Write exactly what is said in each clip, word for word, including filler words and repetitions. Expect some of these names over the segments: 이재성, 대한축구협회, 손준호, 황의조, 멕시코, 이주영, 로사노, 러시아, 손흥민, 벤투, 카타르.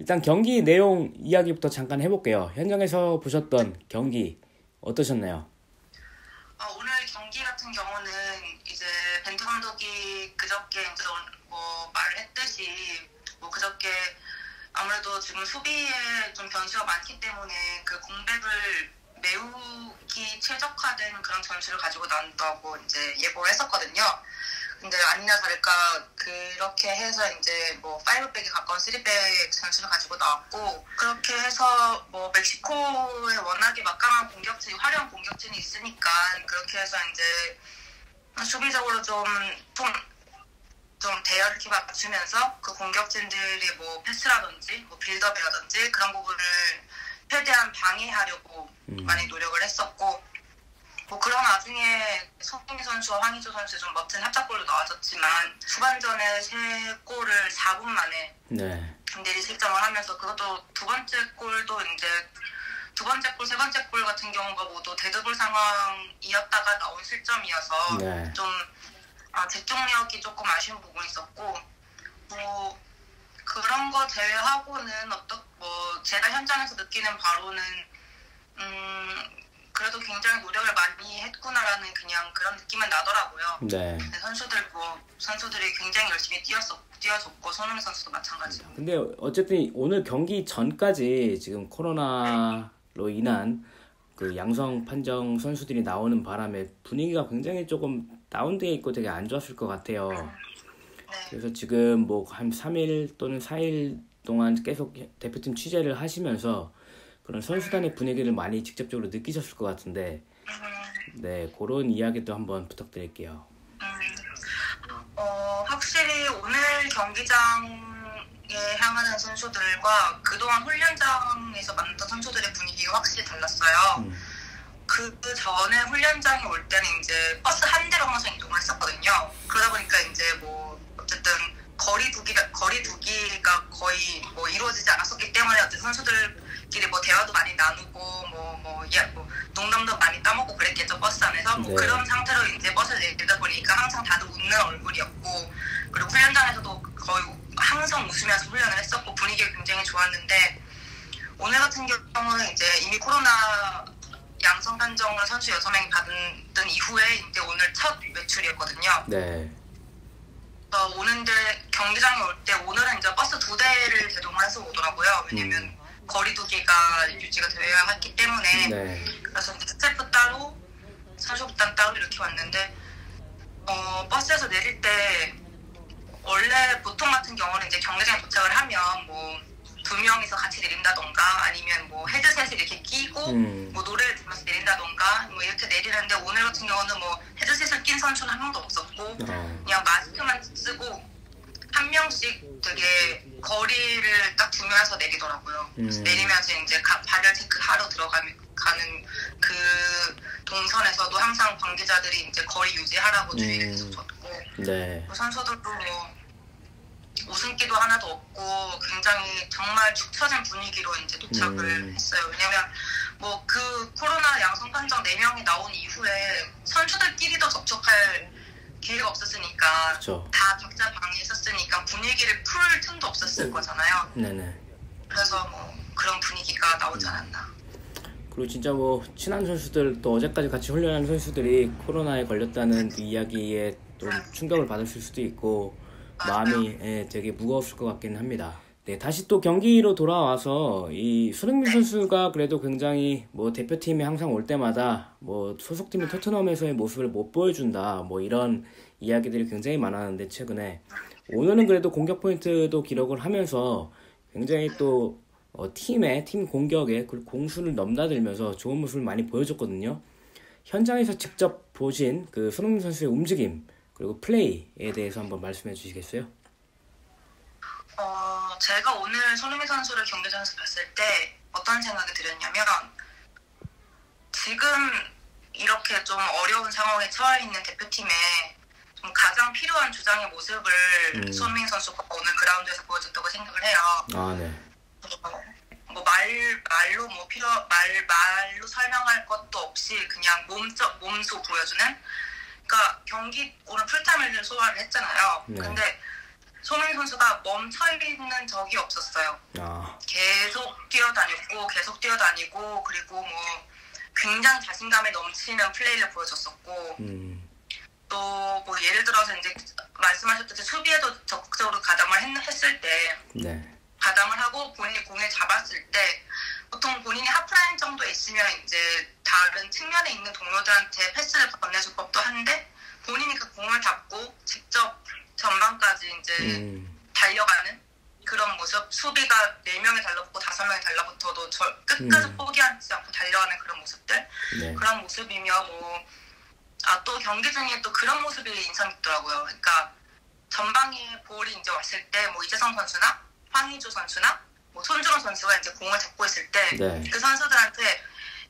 일단 경기 내용 이야기부터 잠깐 해볼게요. 현장에서 보셨던 경기 어떠셨나요? 어, 오늘 경기 같은 경우는 이제 벤투 감독이 그저께 이제 뭐 말했듯이 뭐 그저께 아무래도 지금 수비에 좀 변수가 많기 때문에 그 공백을 메우기 최적화된 그런 전술을 가지고 나온다고 이제 예고를 했었거든요. 근데 아니나 다를까 그렇게 해서 이제 뭐 파이브백에 가까운 쓰리백 전술을 가지고 나왔고, 그렇게 해서 뭐 멕시코에 워낙에 막강한 공격진이 화려한 공격진이 있으니까 그렇게 해서 이제 수비적으로 좀 좀 좀 대열을 맞추면서 그 공격진들이 뭐 패스라든지 뭐 빌드업이라든지 그런 부분을 최대한 방해하려고 음. 많이 노력을 했었고, 뭐 그런 와중에 손흥민 선수와 황의조 선수의 좀 멋진 합작골도 나왔었지만 후반전에 세 골을 사 분 만에 네. 김대리 실점을 하면서, 그것도 두 번째 골도 이제 두 번째 골, 세 번째 골 같은 경우가 모두 데드볼 상황이었다가 나온 실점이어서 네. 좀 아, 집중력이 조금 아쉬운 부분이 있었고, 뭐 그런 거 제외하고는 어떠, 뭐 제가 현장에서 느끼는 바로는 음. 그래도 굉장히 노력을 많이 했구나라는 그냥 그런 느낌만 나더라고요. 네. 선수들 뭐 선수들이 굉장히 열심히 뛰었었 뛰어줬고 손흥민 선수도 마찬가지로. 근데 어쨌든 오늘 경기 전까지 지금 코로나로 인한 그 양성 판정 선수들이 나오는 바람에 분위기가 굉장히 조금 다운되어 있고 되게 안 좋았을 것 같아요. 네. 그래서 지금 뭐 한 삼 일 또는 사 일 동안 계속 대표팀 취재를 하시면서 그런 선수단의 분위기를 많이 직접적으로 느끼셨을 것 같은데, 네, 그런 이야기도 한번 부탁드릴게요. 음, 어, 확실히 오늘 경기장에 향하는 선수들과 그동안 훈련장에서 만났던 선수들의 분위기가 확실히 달랐어요. 음. 그, 그 전에 훈련장에 올 때는 이제 버스 한 대로 항상 이동을 했었거든요. 그러다 보니까 이제 뭐 어쨌든 거리 두기, 거리 두기가 거의 뭐 이루어지지 않았었기 때문에 어쨌든 선수들 끼리 뭐 대화도 많이 나누고 뭐뭐 뭐, 예, 뭐 농담도 많이 따먹고 그랬겠죠, 버스 안에서. 뭐 네. 그런 상태로 이제 버스에 내리다 보니까 항상 다들 웃는 얼굴이었고, 그리고 훈련장에서도 거의 항상 웃으면서 훈련을 했었고 분위기가 굉장히 좋았는데, 오늘 같은 경우는 이제 이미 코로나 양성 판정을 선수 여섯 명이 받은 이후에 이제 오늘 첫 외출이었거든요. 네. 어, 오는데 경기장에 올 때 오늘은 이제 버스 두 대를 대동해서 오더라고요. 왜냐면 음. 거리 두기가 유지가 되어야 했기 때문에 네. 그래서 스태프 따로, 선수단 따로 이렇게 왔는데, 어, 버스에서 내릴 때 원래 보통 같은 경우는 이제 경기장에 도착을 하면 뭐 두 명이서 같이 내린다던가 아니면 뭐 헤드셋을 이렇게 끼고 음. 뭐 노래를 들으면서 내린다던가 뭐 이렇게 내리는데, 오늘 같은 경우는 뭐 헤드셋을 낀 선수는 한 명도 없었고 어. 그냥 마스크만 쓰고 한 명씩 되게 거리를 딱 두면서 내리더라고요. 음. 그래서 내리면서 이제 발열 체크하러 들어가는 그 동선에서도 항상 관계자들이 이제 거리 유지하라고 음. 주의를 계속 줬고, 네. 선수들도 뭐 웃음기도 하나도 없고 굉장히 정말 축 처진 분위기로 이제 도착을 음. 했어요. 왜냐면 뭐 그 코로나 양성 판정 네 명이 나온 이후에 선수들끼리도 접촉할 기회가 없었으니까, 그쵸. 다 각자 방에 있었으니까 분위기를 풀 틈도 없었을 거잖아요. 네네. 그래서 뭐 그런 분위기가 나오지 않았나. 그리고 진짜 뭐 친한 선수들, 또 어제까지 같이 훈련한 선수들이 코로나에 걸렸다는 그 이야기에 좀 충격을 받았을 수도 있고 맞아요. 마음이 예, 되게 무거웠을 것 같긴 합니다. 네, 다시 또 경기로 돌아와서 이 손흥민 선수가 그래도 굉장히 뭐 대표팀에 항상 올 때마다 뭐 소속팀인 토트넘에서의 모습을 못 보여준다 뭐 이런 이야기들이 굉장히 많았는데, 최근에 오늘은 그래도 공격 포인트도 기록을 하면서 굉장히 또 어, 팀의 팀 공격에 공수를 넘나들면서 좋은 모습을 많이 보여줬거든요. 현장에서 직접 보신 그 손흥민 선수의 움직임 그리고 플레이에 대해서 한번 말씀해 주시겠어요? 어... 제가 오늘 손흥민 선수를 경기장에서 봤을 때 어떤 생각이 들었냐면, 지금 이렇게 좀 어려운 상황에 처해 있는 대표팀에 좀 가장 필요한 주장의 모습을 음. 손흥민 선수가 오늘 그라운드에서 보여줬다고 생각을 해요. 아, 네. 뭐 말, 말로 뭐 필요 말 말로 설명할 것도 없이 그냥 몸적 몸소 보여주는. 그러니까 경기 오늘 풀타임을 소화를 했잖아요. 네. 근데 손흥민 선수가 멈춰있는 적이 없었어요. 아. 계속 뛰어다녔고 계속 뛰어다니고 그리고 뭐 굉장히 자신감에 넘치는 플레이를 보여줬었고 음. 또 뭐 예를 들어서 이제 말씀하셨듯이 수비에도 적극적으로 가담을 했, 했을 때 네. 가담을 하고 본인이 공을 잡았을 때 보통 본인이 하프라인 정도에 있으면 이제 다른 측면에 있는 동료들한테 패스를 건네줄 법도 한데 본인이 그 공을 잡고 직접 전방까지 이제 음. 달려가는 그런 모습, 수비가 네 명이 달라붙고 다섯 명이 달라붙어도 저 끝까지 음. 포기하지 않고 달려가는 그런 모습들 네. 그런 모습이며 뭐 아, 또 경기 중에 또 그런 모습이 인상 깊더라고요. 그러니까 전방에 볼이 이제 왔을 때 뭐 이재성 선수나 황의조 선수나 뭐 손준호 선수가 이제 공을 잡고 있을 때 그 네. 선수들한테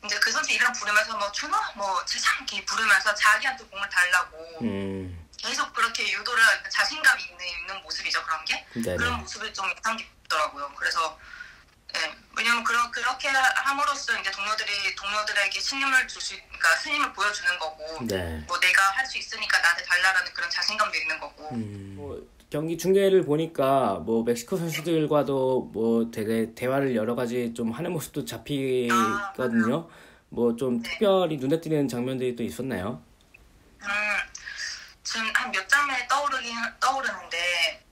이제 그 선수 이름 부르면서 뭐 준호 뭐 세상 이렇게 부르면서 자기한테 공을 달라고 음. 계속 그렇게 유도를 자신감 있는, 있는 모습이죠. 그런 게 네네. 그런 모습이 좀 인상 깊더라고요. 그래서 예, 왜냐면 그런 그렇게 함으로써 이제 동료들이 동료들에게 신임을 줄 수, 그러니까 신임을 보여주는 거고 네. 뭐 내가 할 수 있으니까 나한테 달라라는 그런 자신감도 있는 거고. 음. 뭐. 경기 중계를 보니까 뭐 멕시코 선수들과도 뭐 되게 대화를 여러 가지 좀 하는 모습도 잡히거든요. 뭐 좀 네. 특별히 눈에 띄는 장면들이 또 있었나요? 음, 지금 한 몇 장면이 떠오르긴 떠오르는데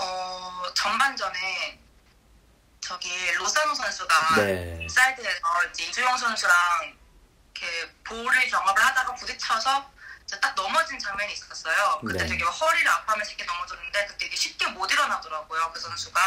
어 전반전에 저기 로사노 선수가 네. 사이드에서 이제 이주영 선수랑 이렇게 볼을 경합을 하다가 부딪혀서 딱 넘어진 장면이 있었어요. 그때 네. 되게 허리를 아파하면서 이렇게 넘어졌는데 그때 이게 쉽게 못 일어나더라고요. 그 선수가.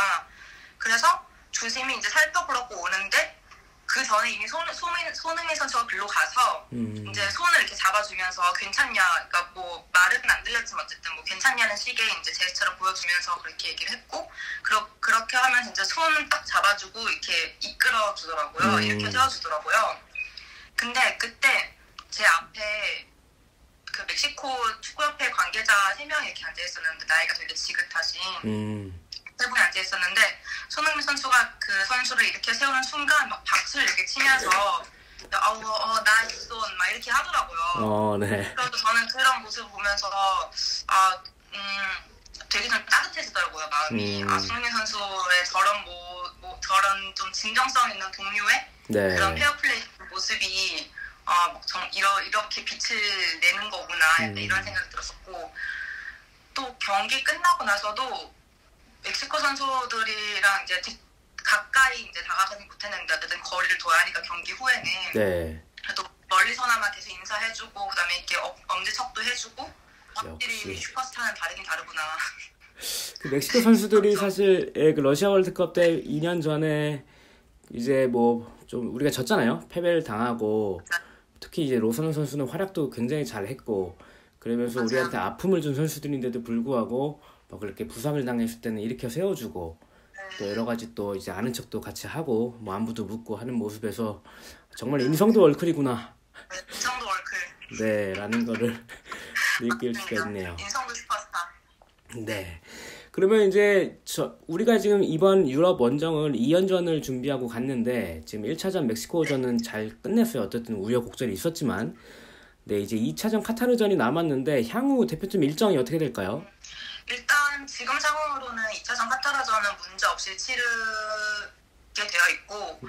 그래서 주심이 이제 살펴보려고 오는데 그 전에 이미 손, 손흥민, 손흥민 선수가 글로 가서 음. 이제 손을 이렇게 잡아주면서 괜찮냐, 그러니까 뭐 말은 안 들렸지만 어쨌든 뭐 괜찮냐는 식의 이제 제스처를 보여주면서 그렇게 얘기를 했고 그러, 그렇게 하면서 이제 손 딱 잡아주고 이렇게 이끌어주더라고요. 음. 이렇게 세워주더라고요. 근데 그때 제 앞에 그 멕시코 축구협회 관계자 세 명이 이렇게 앉아있었는데 나이가 되게 지긋하신 음. 세 분이 앉아있었는데 손흥민 선수가 그 선수를 이렇게 세우는 순간 막 박수를 이렇게 치면서 아우 어, 나이스 온 막 이렇게 하더라고요. 어, 네. 그래서 저는 그런 모습을 보면서 아, 음, 되게 좀 따뜻해지더라고요 마음이. 음. 아, 손흥민 선수의 저런 뭐, 뭐 저런 좀 진정성 있는 동료의 네. 그런 페어플레이 모습이 아, 막 정, 이러, 이렇게 빛을 내는 거구나 약간 음. 이런 생각이 들었었고 또 경기 끝나고 나서도 멕시코 선수들이랑 이제 가까이 이제 다가가진 못했는데 어쨌든 거리를 둬야 하니까 경기 후에는 네. 그래도 멀리서나마 계속 인사해주고 그다음에 이렇게 어, 엄지척도 해주고 확실히 슈퍼스타는 다르긴 다르구나. 그 멕시코 선수들이 사실 예, 그 러시아 월드컵 때 이 년 전에 이제 뭐 좀 우리가 졌잖아요. 패배를 당하고. 특히 이제 로사노 선수는 활약도 굉장히 잘했고 그러면서 맞아. 우리한테 아픔을 준 선수들인데도 불구하고 막 그렇게 부상을 당했을 때는 일으켜 세워주고 또 여러 가지 또 이제 아는 척도 같이 하고 뭐 안부도 묻고 하는 모습에서 정말 인성도 월클이구나. 인성도 월클. 네, 라는 거를 느낄 수가 있네요. 인성도 슈퍼스타. 네. 그러면 이제 저 우리가 지금 이번 유럽 원정을 이 연전을 준비하고 갔는데 지금 일 차전 멕시코전은 잘 끝냈어요. 어쨌든 우여곡절이 있었지만 네 이제 이 차전 카타르전이 남았는데 향후 대표팀 일정이 어떻게 될까요? 일단 지금 상황으로는 이 차전 카타르전은 문제없이 치르게 되어 있고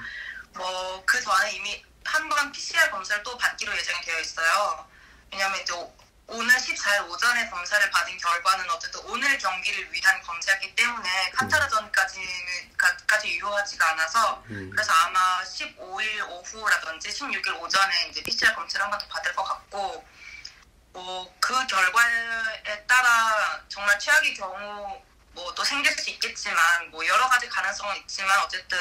뭐 그 전에 이미 한 번 피씨알 검사를 또 받기로 예정이 되어 있어요. 왜냐하면 이제 오늘 십사 일 오전에 검사를 받은 결과는 어쨌든 오늘 경기를 위한 검사이기 때문에 카타르전까지는 까지 유효하지가 않아서 음. 그래서 아마 십오 일 오후라든지 십육 일 오전에 이제 피씨알 검사를 한 번 더 받을 것 같고 뭐 그 결과에 따라 정말 최악의 경우 뭐 또 생길 수 있겠지만 뭐 여러 가지 가능성은 있지만 어쨌든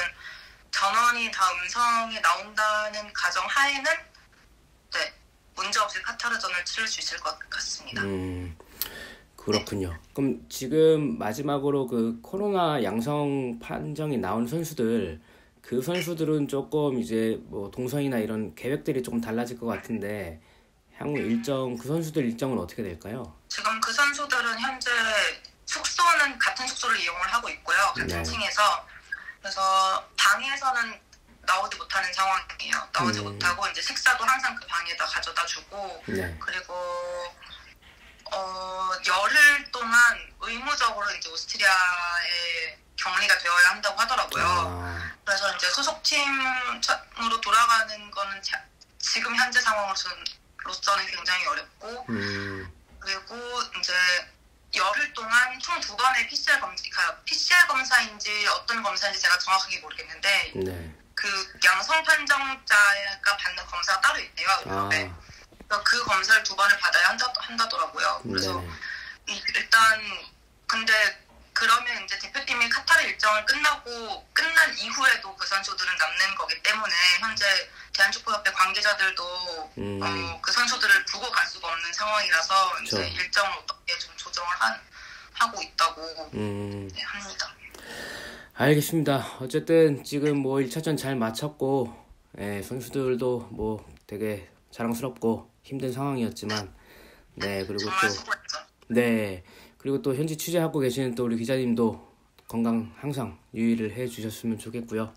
전원이 다 음성이 나온다는 가정 하에는 네. 문제없이 카타르전을 치를 수 있을 것 같습니다. 음, 그렇군요. 네. 그럼 지금 마지막으로 그 코로나 양성 판정이 나온 선수들 그 선수들은 조금 이제 뭐 동선이나 이런 계획들이 조금 달라질 것 같은데 향후 일정 그 선수들 일정은 어떻게 될까요? 지금 그 선수들은 현재 숙소는 같은 숙소를 이용을 하고 있고요. 같은 네. 층에서 그래서 방에서는 나오지 못하는 상황이에요. 나오지 음. 못하고 이제 식사도 항상 그 방에다 가져다 주고 네. 그리고 어, 열흘 동안 의무적으로 이제 오스트리아에 격리가 되어야 한다고 하더라고요. 아. 그래서 이제 소속팀으로 돌아가는 거는 자, 지금 현재 상황으로서는 굉장히 어렵고, 음. 그리고 이제 열흘 동안 총 두 번의 피씨알 검사, 피씨알 검사인지 어떤 검사인지 제가 정확하게 모르겠는데, 네. 그 양성 판정자가 받는 검사가 따로 있대요. 아. 그래서 그 검사를 두 번을 받아야 한다, 한다더라고요. 그래서 네. 일단 근데 그러면 이제 대표팀이 카타르 일정을 끝나고 끝난 이후에도 그 선수들은 남는 거기 때문에 현재 대한축구협회 관계자들도 음. 어, 그 선수들을 두고 갈 수가 없는 상황이라서 그렇죠. 이제 일정을 어떻게 좀 조정을 한, 하고 있다고 음. 네, 합니다. 알겠습니다. 어쨌든 지금 뭐 일 차전 잘 마쳤고, 예, 선수들도 뭐 되게 자랑스럽고 힘든 상황이었지만, 네, 그리고 또, 수고했죠. 네, 그리고 또 현지 취재하고 계시는 또 우리 기자님도 건강 항상 유의를 해주셨으면 좋겠고요.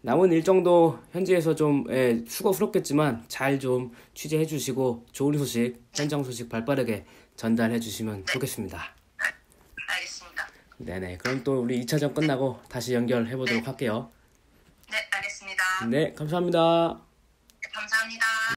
남은 일정도 현지에서 좀, 예, 수고스럽겠지만 잘 좀 취재해주시고 좋은 소식, 현장 소식 발빠르게 전달해주시면 좋겠습니다. 네네, 그럼 또 우리 이 차전 끝나고 네. 다시 연결해보도록 네. 할게요. 네, 알겠습니다. 네, 감사합니다. 네, 감사합니다.